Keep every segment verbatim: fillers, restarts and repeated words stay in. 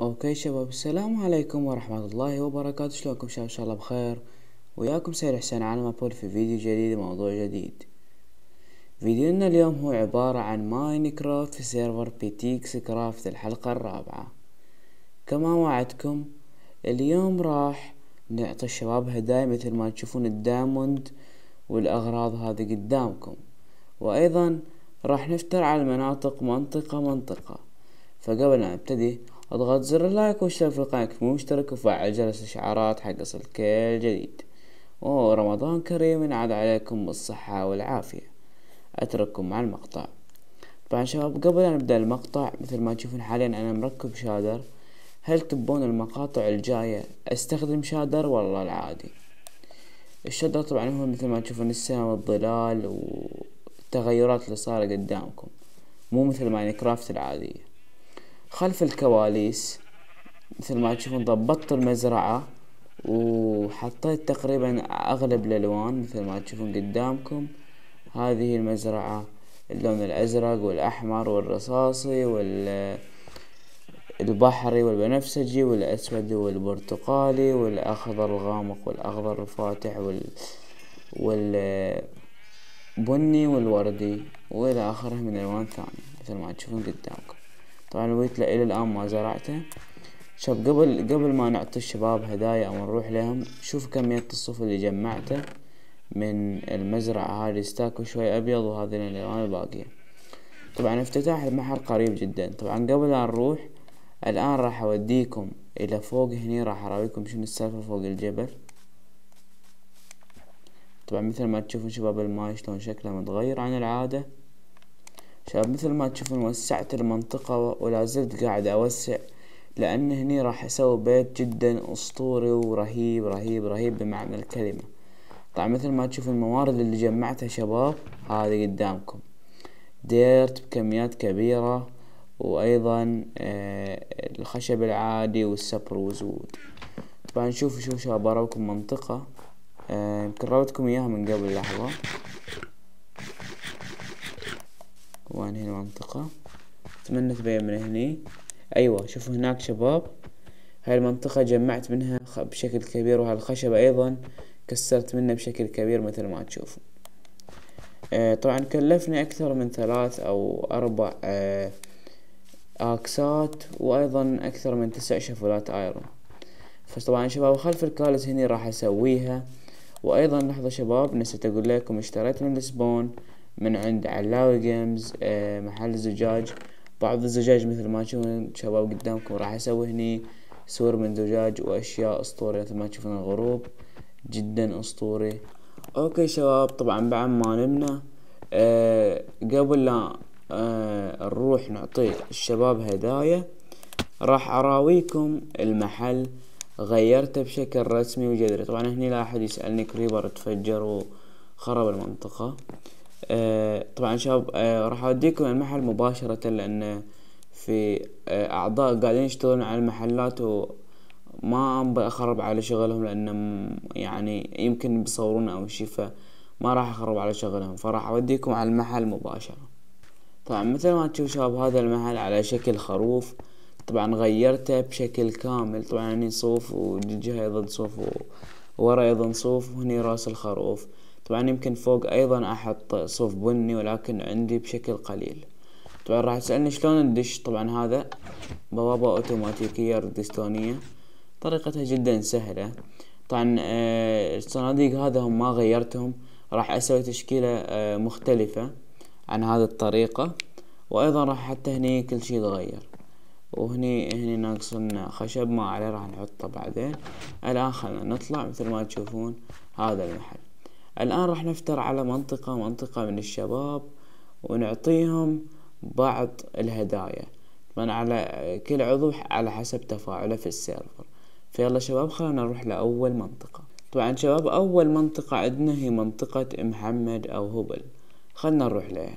اوكي شباب، السلام عليكم ورحمة الله وبركاته. شلونكم شباب؟ ان شاء الله بخير. وياكم سيد حسين على أبل في فيديو جديد وموضوع جديد. فيديونا اليوم هو عبارة عن ماينكرافت في سيرفر بيتيكس كرافت، الحلقة الرابعة. كما وعدكم اليوم راح نعطي الشباب هدايا مثل ما تشوفون الدايموند والاغراض هذه قدامكم، وايضا راح نفتر على المناطق منطقة منطقة. فقبل ما نبتدي اضغط زر اللايك واشترك في القناة كيف مو مشترك، وفعل جرس الاشعارات حق يصل كل جديد. ورمضان كريم عاد عليكم بالصحة والعافية. اترككم مع المقطع. طبعا شباب قبل ان نبدأ المقطع مثل ما تشوفون حاليا انا مركب شادر. هل تبون المقاطع الجاية استخدم شادر والله العادي؟ الشادر طبعا هو مثل ما تشوفون السماء والظلال والتغيرات اللي صار قدامكم، مو مثل ماينكرافت العادية. خلف الكواليس مثل ما تشوفون ضبطت المزرعة وحطيت تقريبا اغلب الالوان مثل ما تشوفون قدامكم. هذه المزرعة اللون الازرق والاحمر والرصاصي والبحري والبنفسجي والاسود والبرتقالي والاخضر الغامق والاخضر الفاتح وال والبني والوردي والى اخره من الوان ثانية مثل ما تشوفون قدامكم. طبعا الويت الى الان ما زرعته. شوف قبل قبل ما نعطي الشباب هدايا او نروح لهم، شوف كمية الصوف اللي جمعته من المزرعة هذه، ستاك وشوي ابيض وهذه الالوان الباقية. طبعا افتتاح المحل قريب جدا. طبعا قبل ان نروح الان راح اوديكم الى فوق هني، راح اراويكم شنو السالفة فوق الجبل. طبعا مثل ما تشوفون شباب الماي شلون شكله متغير عن العادة. شباب مثل ما تشوفون وسعت المنطقة ولا زلت قاعد اوسع، لان هني راح اسوي بيت جدا اسطوري ورهيب رهيب رهيب بمعنى الكلمة. طبعا مثل ما تشوفون الموارد اللي جمعتها شباب هذه قدامكم، ديرت بكميات كبيرة، وايضا آه الخشب العادي والسبروز وود. طبعا شوفوا شوفوا شباب راوكم منطقة يمكن آه راوتكم اياها من قبل لحظة. وين هي المنطقة؟ اتمنى تبين من هني. ايوه شوفوا هناك شباب هاي المنطقة جمعت منها بشكل كبير، وهالخشب ايضا كسرت منه بشكل كبير مثل ما تشوفوا. آه طبعا كلفني اكثر من ثلاث او اربع آه اكسات، وايضا اكثر من تسع شفولات ايرون. فطبعا شباب خلف الكالس هني راح اسويها. وايضا لحظة شباب نسيت اقول لكم اشتريت من السبون من عند علاوي جيمز آه محل الزجاج، بعض الزجاج مثل ما تشوفون شباب قدامكم. راح اسوي هني سور من زجاج واشياء اسطورية مثل ما تشوفون الغروب جدا اسطوري. اوكي شباب طبعا بعد ما نمنا آه قبل لا آه نروح نعطي الشباب هدايا، راح اراويكم المحل غيرته بشكل رسمي وجذري. طبعا هني لا احد يسألني كريبر تفجر وخرب المنطقة. آه طبعا شباب آه راح اوديكم المحل مباشرة، لان في آه اعضاء قاعدين يشتغلون على المحلات وما انبغي اخرب على شغلهم، لان يعني يمكن بيصورون او شي، فما راح اخرب على شغلهم، فراح اوديكم على المحل مباشرة. طبعا مثل ما تشوف شباب هذا المحل على شكل خروف، طبعا غيرته بشكل كامل. طبعا هني صوف وجهة ايضا صوف وورا ايضا صوف، وهني راس الخروف. طبعا يمكن فوق ايضا احط صوف بني، ولكن عندي بشكل قليل. طبعا راح تسألني شلون ندش. طبعا هذا بوابة اوتوماتيكية ردستونية، طريقتها جدا سهلة. طبعا آه الصناديق هذا هم ما غيرتهم، راح اسوي تشكيلة آه مختلفة عن هذه الطريقة. وايضا راح حتى هني كل شي يتغير، وهني هني ناقصنا خشب ما عليه راح نحطه بعدين. الان خلنا نطلع مثل ما تشوفون هذا المحل. الان راح نفتر على منطقة منطقة من الشباب ونعطيهم بعض الهدايا، طبعا على كل عضو على حسب تفاعله في السيرفر. فيلا شباب خلينا نروح لأول منطقة. طبعا شباب أول منطقة عندنا هي منطقة محمد أو هبل، خلنا نروح لها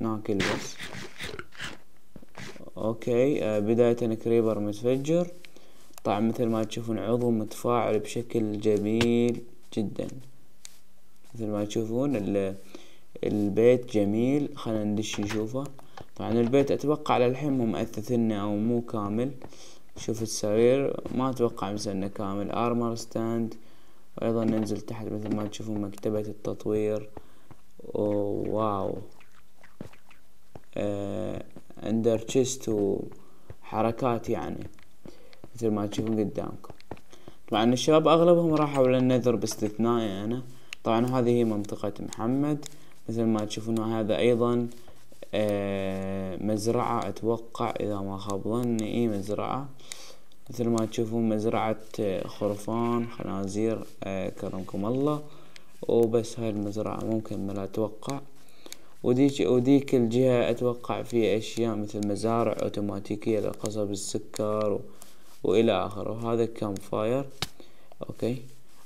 ناكل بس. اوكي بداية كريبر متفجر. طبعا مثل ما تشوفون عضو متفاعل بشكل جميل جدا مثل ما تشوفون. البيت جميل، خلينا ندش نشوفه. طبعا البيت اتوقع للحين مو مأثثنه او مو كامل. شوف السرير ما اتوقع مسنه كامل، ارمر ستاند، وايضا ننزل تحت مثل ما تشوفون مكتبة التطوير. أوه واو، آه اندر تشيست وحركات يعني مثل ما تشوفون قدامكم. طبعا الشباب اغلبهم راحوا للنذر باستثنائي انا. طبعا هذه هي منطقة محمد مثل ما تشوفون. هذا ايضا آه مزرعة اتوقع اذا ما خاب ظني، اي مزرعة مثل ما تشوفون، مزرعة خرفان، خنازير، آه كرمكم الله. وبس هاي المزرعة ممكن لا اتوقع. وديك وديك الجهة اتوقع في اشياء مثل مزارع اوتوماتيكية لقصب السكر و... والى اخره. وهذا كام فاير. اوكي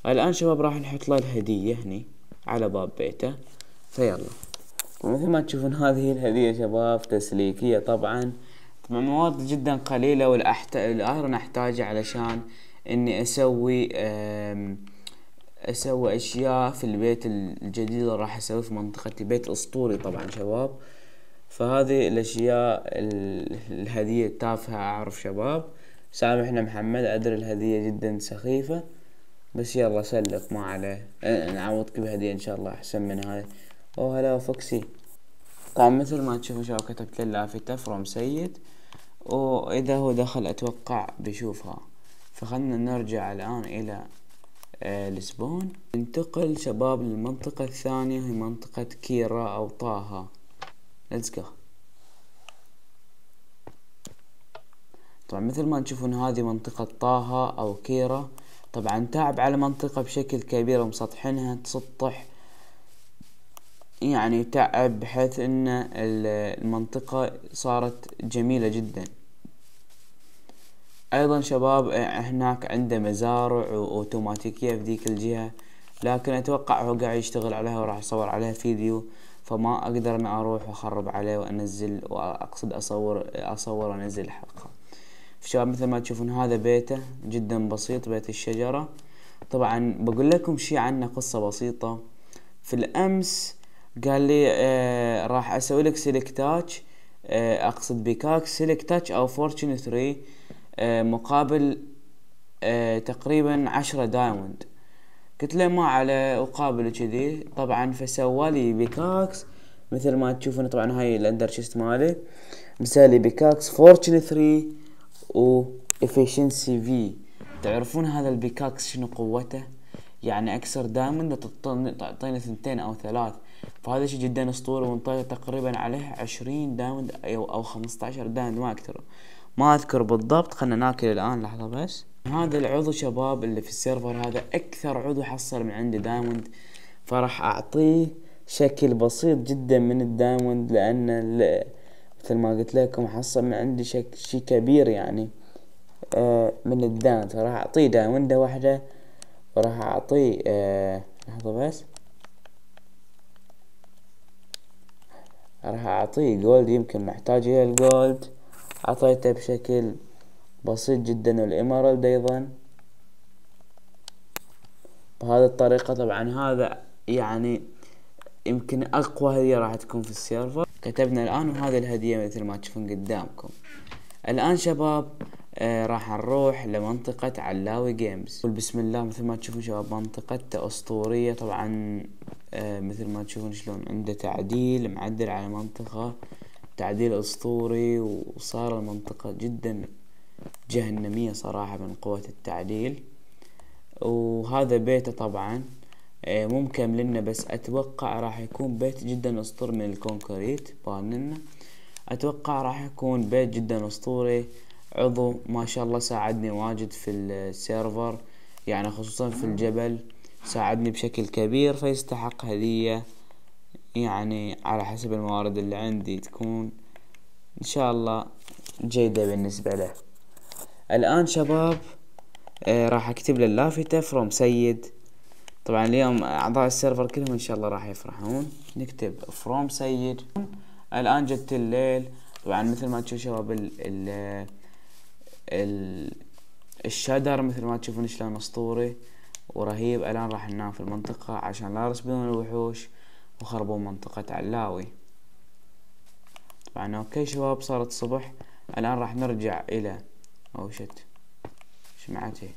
الان شباب راح نحط له الهدية هني على باب بيته. فيلا مثل ما تشوفون هذه الهدية شباب تسليكية. طبعا طبعا مواد جدا قليلة، والأحت... الآن نحتاجه علشان اني اسوي أم... اسوي اشياء في البيت الجديد اللي راح اسويه في منطقتي، بيت اسطوري طبعا شباب. فهذه الاشياء الهدية التافهة اعرف شباب، سامحنا محمد ادري الهدية جدا سخيفة، بس يلا سلك ما عليه، نعوضك بهدية ان شاء الله احسن من هاي. او هلا فوكسي. طبعا مثل ما تشوفوا شباب كتبت اللافتة فروم سيد، واذا هو دخل اتوقع بيشوفها. فخلنا نرجع الان الى السبون. ننتقل شباب للمنطقة الثانية، هي منطقة كيرا أو طه. ليتس جو. طبعا مثل ما تشوفون هذه منطقة طه أو كيرا. طبعا تعب على منطقة بشكل كبير ومسطحينها تسطح، يعني تعب بحيث ان المنطقة صارت جميلة جدا. ايضا شباب هناك عنده مزارع واوتوماتيكية في ذيك الجهة، لكن اتوقع هو قاعد يشتغل عليها وراح اصور عليها فيديو، فما اقدر ان اروح واخرب عليه وانزل، واقصد اصور اصور وانزل الحلقة. شباب مثل ما تشوفون هذا بيته جدا بسيط، بيت الشجرة. طبعا بقول لكم شي عنه قصة بسيطة. في الامس قال لي آه راح اسوي لك سيلكتاتش، آه اقصد بيكاك سيلكتاتش او فورتشن ثري مقابل تقريبا عشرة دايموند. قلت له ما على اقابل كذي. طبعا فسوالي بيكاكس مثل ما تشوفون. طبعا هاي الاندر شيست مالي مسالي بيكاكس فورتشن ثري و افيشنسي في. تعرفون هذا البيكاكس شنو قوته؟ يعني اكثر دايموند تعطينا ثنتين او ثلاث، فهذا شيء جدا اسطوري. ونطير تقريبا عليه عشرين دايموند او خمسطعش دايموند ما اكثر، ما اذكر بالضبط. خلنا ناكل الان لحظة بس. هذا العضو شباب اللي في السيرفر هذا اكثر عضو حصل من عندي دايموند، فراح اعطيه شكل بسيط جدا من الدايموند، لان مثل ما قلت لكم حصل من عندي شك شي كبير يعني آه من الدايموند. فراح اعطيه دايموندة واحدة، وراح اعطيه آه لحظة بس، راح اعطيه جولد، يمكن محتاج الى الجولد. عطيته بشكل بسيط جدا، والإمارات ايضا بهذه الطريقة. طبعا هذا يعني يمكن اقوى هدية راح تكون في السيرفر. كتبنا الان وهذه الهدية مثل ما تشوفون قدامكم. الان شباب آه راح نروح لمنطقة علاوي جيمز. بسم الله مثل ما تشوفون شباب منطقة اسطورية. طبعا آه مثل ما تشوفون شلون عنده تعديل، معدل على منطقة تعديل اسطوري، وصار المنطقة جدا جهنمية صراحة من قوة التعديل. وهذا بيته طبعا مو مكملنا، بس اتوقع راح يكون بيت جدا اسطوري من الكونكريت بانلنا. اتوقع راح يكون بيت جدا اسطوري. عضو ما شاء الله ساعدني واجد في السيرفر، يعني خصوصا في الجبل ساعدني بشكل كبير، فيستحق هدية يعني على حسب الموارد اللي عندي تكون ان شاء الله جيدة بالنسبة له. الان شباب آه راح اكتب له اللافتة فروم سيد. طبعا اليوم اعضاء السيرفر كلهم ان شاء الله راح يفرحون. نكتب فروم سيد. الان جت الليل. طبعا مثل ما تشوفوا شباب ال ال ال الشدر مثل ما تشوفون شلون اسطوري ورهيب. الان راح ننام في المنطقة عشان لا يرسبون الوحوش وخربوا منطقة علاوي. طبعا. اوكي شباب صارت الصبح. الان راح نرجع الى او شت شمعتي.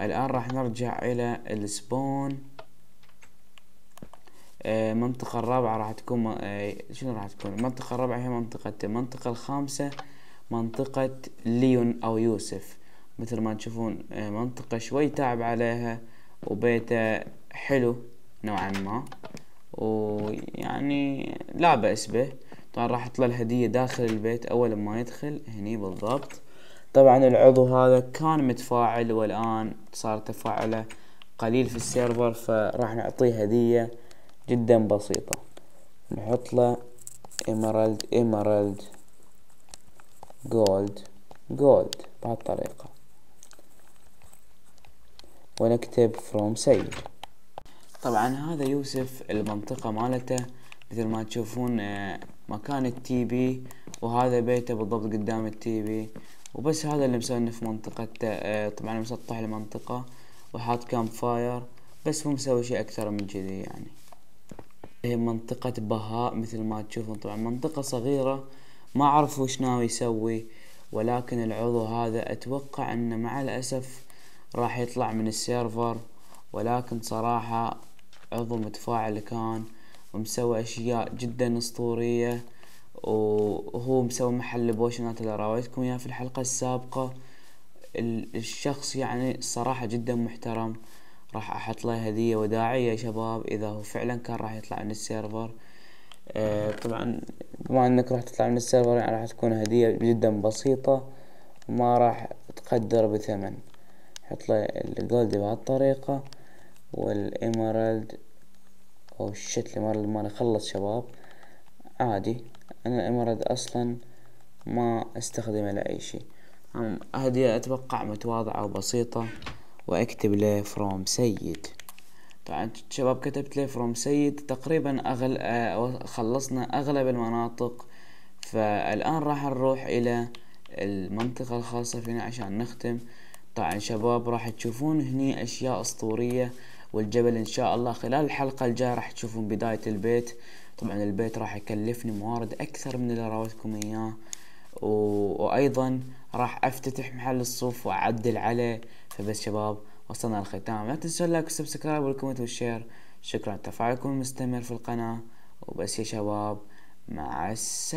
الان راح نرجع الى السبون. المنطقة الرابعة راح تكون شنو راح تكون؟ المنطقة الرابعة هي منطقتين. المنطقة الخامسة منطقة ليون او يوسف، مثل ما تشوفون منطقة شوي تعب عليها وبيته حلو نوعا ما، ويعني لا بأس به. طبعا راح تطلع الهدية داخل البيت اول ما يدخل هني بالضبط. طبعا العضو هذا كان متفاعل والان صار تفاعله قليل في السيرفر، فراح نعطيه هدية جدا بسيطة. نحط له ايمرالد ايمرالد جولد جولد بهالطريقة، ونكتب فروم سيد. طبعا هذا يوسف المنطقة مالته مثل ما تشوفون مكان التي بي، وهذا بيته بالضبط قدام التي بي. وبس هذا اللي مسوينه في منطقته. طبعا مسطح المنطقة وحاط كامب فاير، بس مو مسوي شيء اكثر من كذي. يعني هي منطقة بهاء مثل ما تشوفون، طبعا منطقة صغيرة ما اعرف وش ناوي يسوي، ولكن العضو هذا اتوقع انه مع الاسف راح يطلع من السيرفر، ولكن صراحة عضو متفاعل كان ومسوي اشياء جدا اسطورية، وهو مسوي محل بوشنات اللي راويتكم اياه في الحلقة السابقة. الشخص يعني الصراحة جدا محترم. راح احط له هدية وداعية يا شباب اذا هو فعلا كان راح يطلع من السيرفر. آه طبعا بما انك راح تطلع من السيرفر يعني راح تكون هدية جدا بسيطة وما راح تقدر بثمن. حط له الجولد بهالطريقة والإيمرالد. او شت الإيمرالد مالي خلص شباب، عادي انا الإيمرالد اصلا ما استخدمه لأي شي. هدية اتوقع متواضعة وبسيطة، واكتب له فروم سيد. طبعا شباب كتبت له فروم سيد. تقريبا أغل... أه... خلصنا اغلب المناطق، فالان راح نروح الى المنطقة الخاصة فينا عشان نختم. طبعا شباب راح تشوفون هني اشياء اسطورية، والجبل ان شاء الله خلال الحلقة الجاية راح تشوفون بداية البيت. طبعا البيت راح يكلفني موارد اكثر من اللي راوتكم اياه، و... وايضا راح افتتح محل الصوف واعدل عليه. فبس شباب وصلنا للختام، لا تنسوا اللايك والسبسكرايب والكومنت والشير. شكرا لتفاعلكم المستمر في القناة، وبس يا شباب مع السلامة.